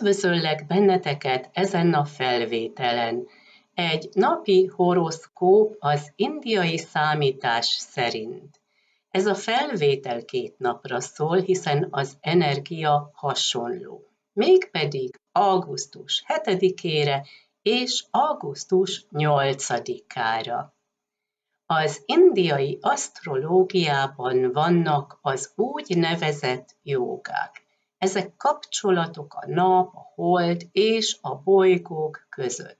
Üdvözöllek benneteket ezen a felvételen. Egy napi horoszkóp az indiai számítás szerint. Ez a felvétel 2 napra szól, hiszen az energia hasonló. Mégpedig augusztus 7-ére és augusztus 8-ára. Az indiai asztrológiában vannak az úgynevezett jógák. Ezek kapcsolatok a nap, a hold és a bolygók között.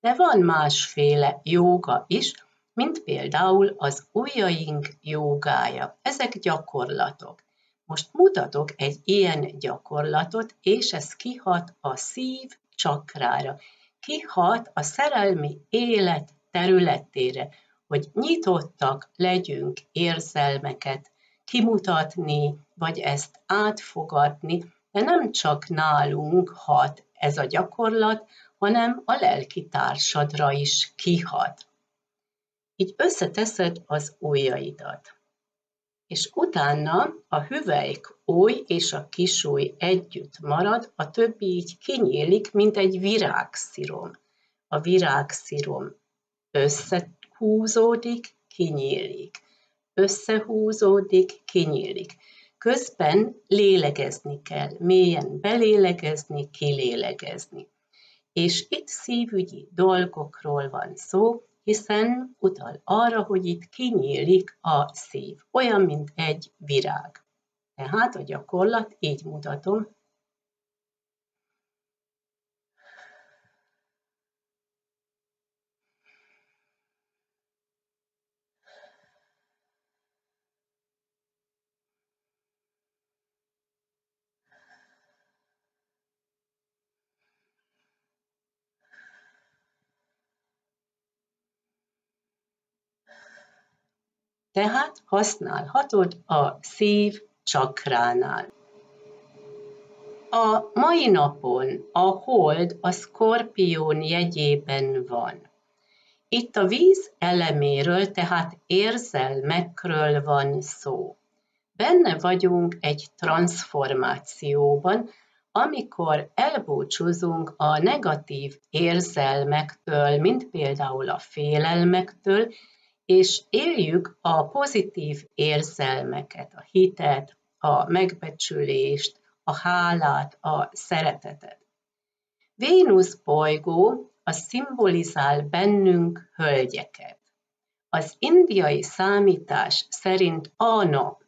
De van másféle jóga is, mint például az ujjaink jógája. Ezek gyakorlatok. Most mutatok egy ilyen gyakorlatot, és ez kihat a szív csakrára, kihat a szerelmi élet területére, hogy nyitottak legyünk érzelmeket kimutatni, vagy ezt átfogadni, de nem csak nálunk hat ez a gyakorlat, hanem a lelki társadra is kihat. Így összeteszed az ujjaidat, és utána a hüvelyk ujj és a kisujj együtt marad, a többi így kinyílik, mint egy virágszirom. A virágszirom összehúzódik, kinyílik. Összehúzódik, kinyílik. Közben lélegezni kell, mélyen belélegezni, kilélegezni. És itt szívügyi dolgokról van szó, hiszen utal arra, hogy itt kinyílik a szív, olyan, mint egy virág. Tehát a gyakorlat, így mutatom. Tehát használhatod a szív csakránál. A mai napon a hold a Szkorpión jegyében van. Itt a víz eleméről, tehát érzelmekről van szó. Benne vagyunk egy transformációban, amikor elbúcsúzunk a negatív érzelmektől, mint például a félelmektől, és éljük a pozitív érzelmeket, a hitet, a megbecsülést, a hálát, a szeretetet. Vénusz bolygó az szimbolizál bennünk hölgyeket. Az indiai számítás szerint a nap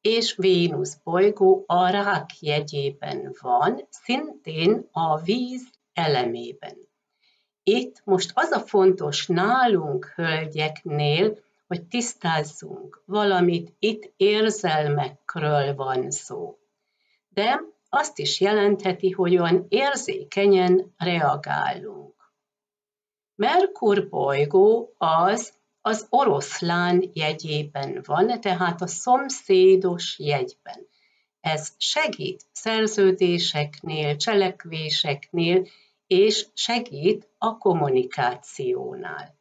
és Vénusz bolygó a Rák jegyében van, szintén a víz elemében. Itt most az a fontos nálunk, hölgyeknél, hogy tisztázzunk valamit, itt érzelmekről van szó. De azt is jelentheti, hogy olyan érzékenyen reagálunk. Merkur bolygó az oroszlán jegyében van, tehát a szomszédos jegyben. Ez segít szerződéseknél, cselekvéseknél, és segít a kommunikációnál.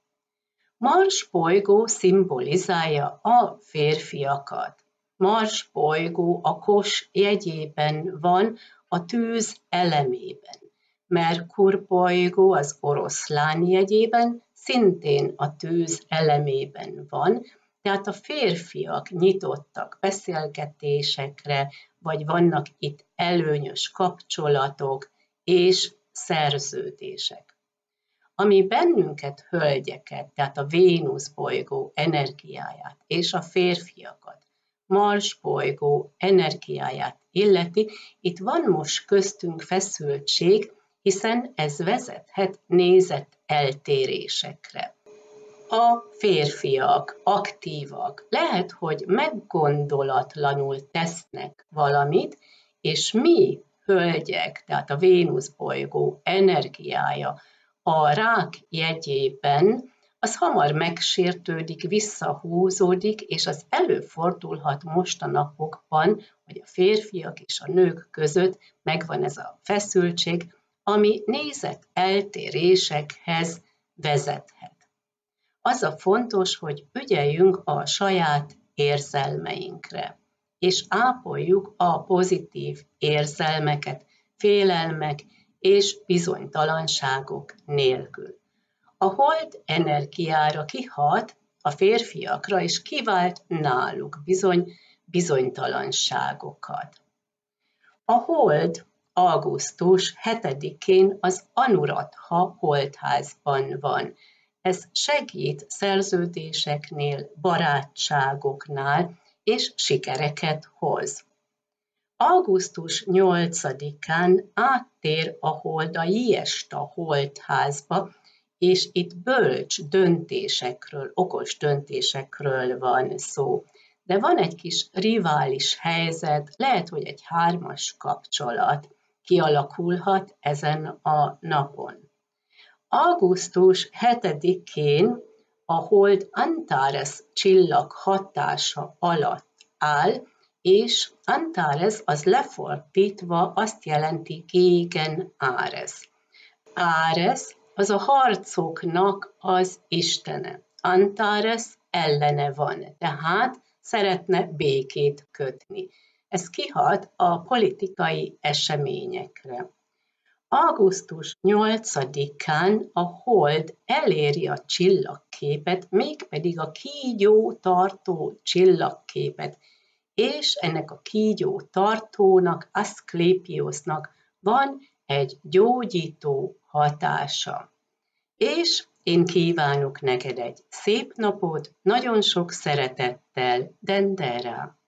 Mars bolygó szimbolizálja a férfiakat. Mars bolygó a Kos jegyében van, a tűz elemében. Merkur bolygó az oroszlán jegyében, szintén a tűz elemében van, tehát a férfiak nyitottak beszélgetésekre, vagy vannak itt előnyös kapcsolatok, és szerződések. Ami bennünket, hölgyeket, tehát a Vénusz bolygó energiáját és a férfiakat, Mars bolygó energiáját illeti, itt van most köztünk feszültség, hiszen ez vezethet nézeteltérésekre. A férfiak aktívak, lehet, hogy meggondolatlanul tesznek valamit, és mi, hölgyek, tehát a Vénusz bolygó energiája a Rák jegyében, az hamar megsértődik, visszahúzódik, és az előfordulhat most a napokban, hogy a férfiak és a nők között megvan ez a feszültség, ami nézeteltérésekhez vezethet. Az a fontos, hogy ügyeljünk a saját érzelmeinkre, és ápoljuk a pozitív érzelmeket, félelmek és bizonytalanságok nélkül. A hold energiára kihat a férfiakra, és kivált náluk bizonytalanságokat. A hold augusztus 7-én az Anuradha holdházban van. Ez segít szerződéseknél, barátságoknál, és sikereket hoz. Augusztus 8-án áttér a hold a Jesta holdházba, és itt bölcs döntésekről, okos döntésekről van szó. De van egy kis rivális helyzet, lehet, hogy egy hármas kapcsolat kialakulhat ezen a napon. Augusztus 7-én a hold Antares csillag hatása alatt áll, és Antares az lefordítva azt jelenti gegen Áres. Áres az a harcoknak az istene. Antares ellene van, tehát szeretne békét kötni. Ez kihat a politikai eseményekre. Augusztus 8-án a hold eléri a csillagképet, mégpedig a kígyó tartó csillagképet, és ennek a kígyó tartónak, Aszklépiosnak van egy gyógyító hatása. És én kívánok neked egy szép napot, nagyon sok szeretettel, Dendera!